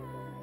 There's no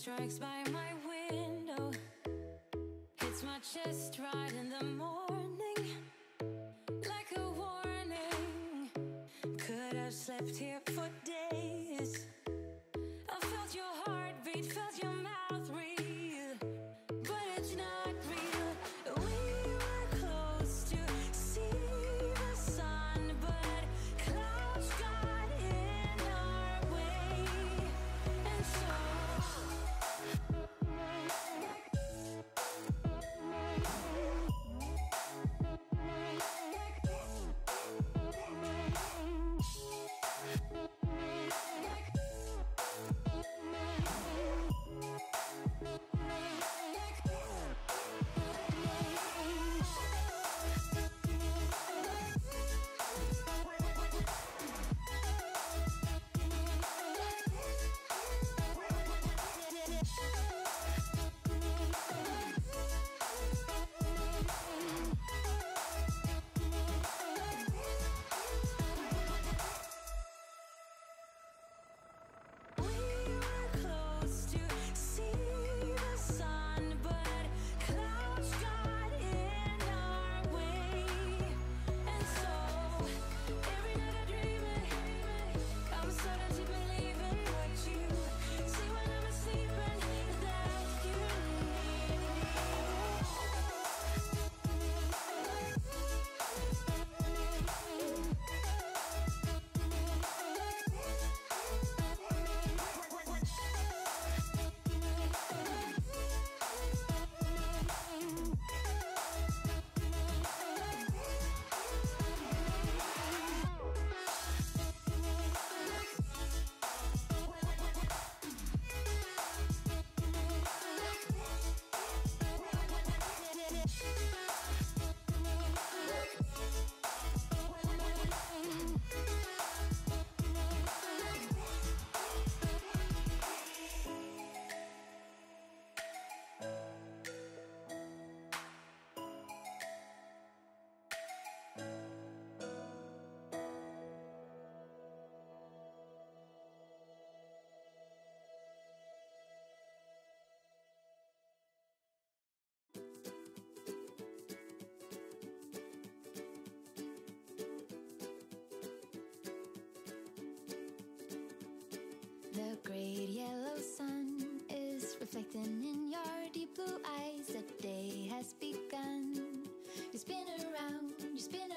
strikes by my window, hits my chest right in the morning, like a warning. Could have slept here for days. I felt your heartbeat, felt your mouth breathe, but it's not real. We were close to see the sun, but clouds got in our way. And so the great yellow sun is reflecting in your deep blue eyes. The day has begun. You spin around, you spin